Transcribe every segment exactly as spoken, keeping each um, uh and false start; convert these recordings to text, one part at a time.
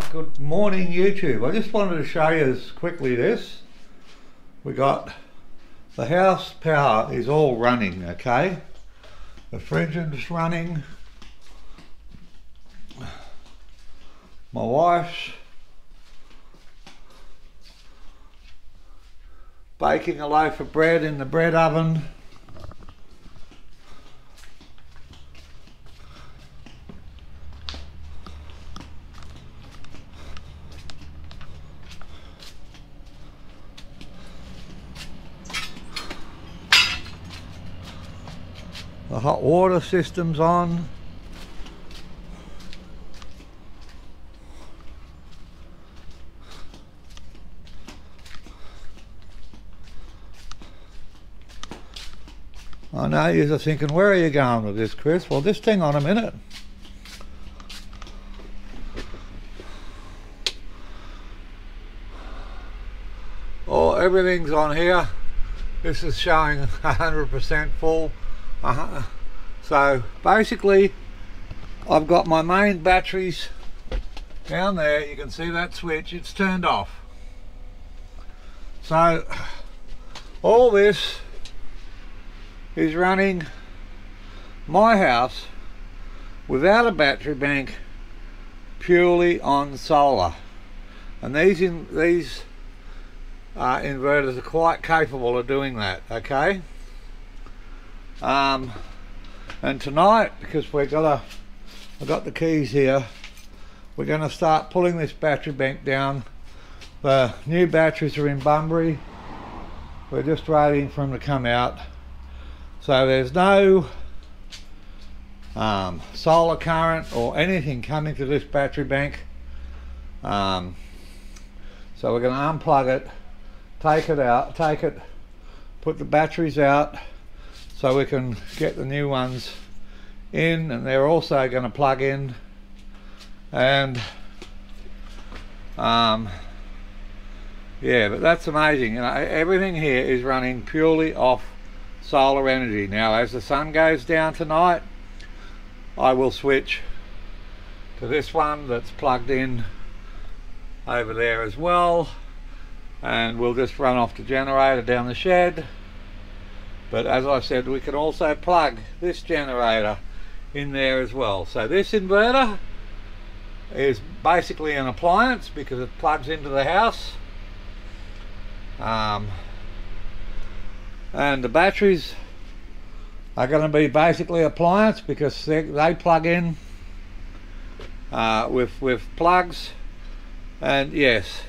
Ah, good morning YouTube. I just wanted to show you this quickly this. We got the house power is all running, okay? The fridge is running. My wife's baking a loaf of bread in the bread oven. The hot water system's on. I know you're thinking, where are you going with this, Chris? Well, just hang on a minute. Oh, everything's on here. This is showing one hundred percent full. Uh-huh. So basically I've got my main batteries down there. You can see that switch, it's turned off. So all this is running my house without a battery bank, purely on solar. And these in these uh, inverters are quite capable of doing that, okay? Um, and tonight, because we're gonna, I've got the keys here, we're gonna start pulling this battery bank down. The new batteries are in Bunbury, we're just waiting for them to come out. So there's no um, solar current or anything coming to this battery bank. Um, so we're gonna unplug it, take it out, take it, put the batteries out, so we can get the new ones in, and they're also going to plug in, and um, yeah, but that's amazing. You know, everything here is running purely off solar energy. Now as the sun goes down tonight, I will switch to this one that's plugged in over there as well, and we'll just run off the generator down the shed. But as I said, we can also plug this generator in there as well. So this inverter is basically an appliance because it plugs into the house. Um, and the batteries are going to be basically appliance because they, they plug in uh, with, with plugs. And yes,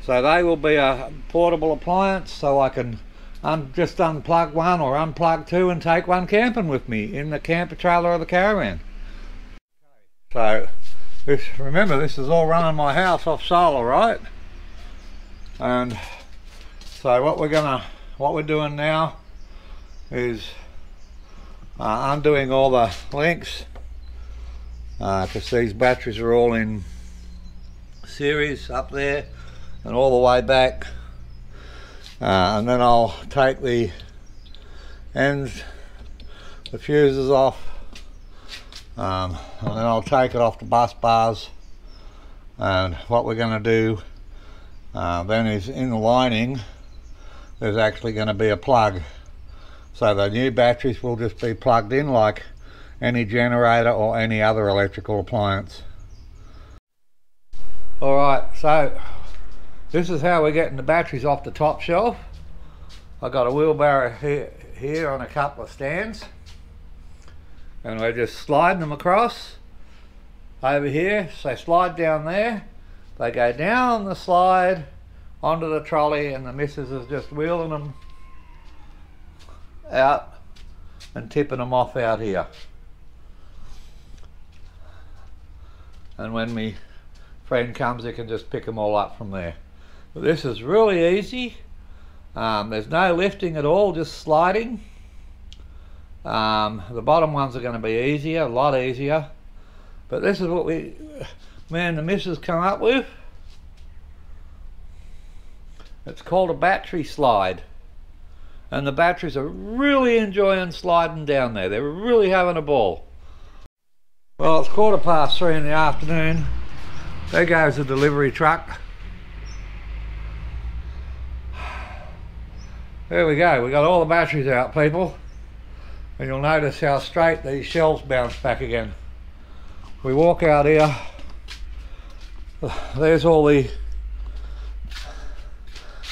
so they will be a portable appliance, so I can I'm just unplug one or unplug two and take one camping with me in the camper trailer or the caravan. So this, remember, this is all running my house off solar, right? And so what we're gonna what we're doing now is uh, undoing all the links, because uh, these batteries are all in series up there and all the way back. Uh, and then I'll take the ends, the fuses off, um, and then I'll take it off the bus bars. And what we're going to do uh, then is, in the lining there's actually going to be a plug, so the new batteries will just be plugged in like any generator or any other electrical appliance. Alright, so this is how we're getting the batteries off the top shelf. I've got a wheelbarrow here, here on a couple of stands, and we're just sliding them across over here. So they slide down there, they go down the slide onto the trolley, and the missus is just wheeling them out and tipping them off out here. And when my friend comes, he can just pick them all up from there. This is really easy. Um, there's no lifting at all, just sliding. Um, the bottom ones are going to be easier, a lot easier. But this is what we, me and the missus come up with. It's called a battery slide. And the batteries are really enjoying sliding down there. They're really having a ball. Well, it's quarter past three in the afternoon. That guy was a delivery truck. There we go. We got all the batteries out, people. And you'll notice how straight these shells bounce back again. We walk out here. There's all the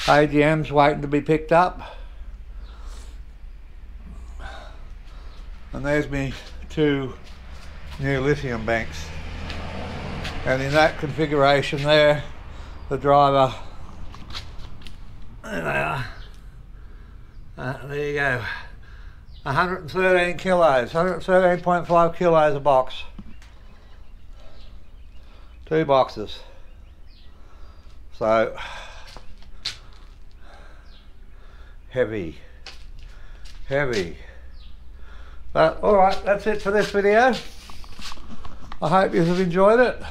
A G Ms waiting to be picked up. And there's me two new lithium banks. And in that configuration there, the driver, there they are. Uh, there you go. one hundred thirteen kilos, one hundred thirteen point five kilos a box. Two boxes. So, heavy, heavy. But alright, that's it for this video. I hope you have enjoyed it.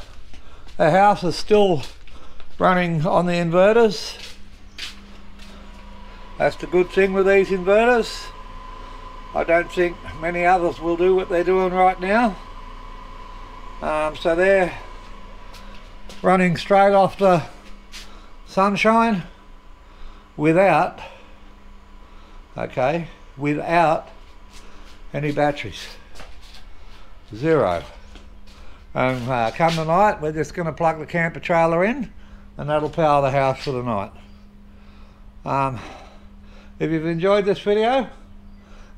The house is still running on the inverters. That's the good thing with these inverters. I don't think many others will do what they're doing right now. Um, so they're running straight off the sunshine without, okay, without any batteries. Zero. And uh, come the night, we're just going to plug the camper trailer in and that'll power the house for the night. Um, if you've enjoyed this video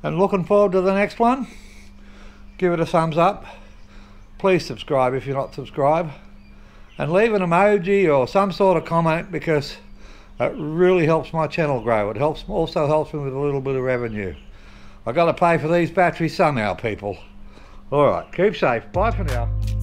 and looking forward to the next one, give it a thumbs up. Please subscribe if you're not subscribed. And leave an emoji or some sort of comment, because it really helps my channel grow. It helps, also helps me with a little bit of revenue. I've got to pay for these batteries somehow, people. Alright, keep safe. Bye for now.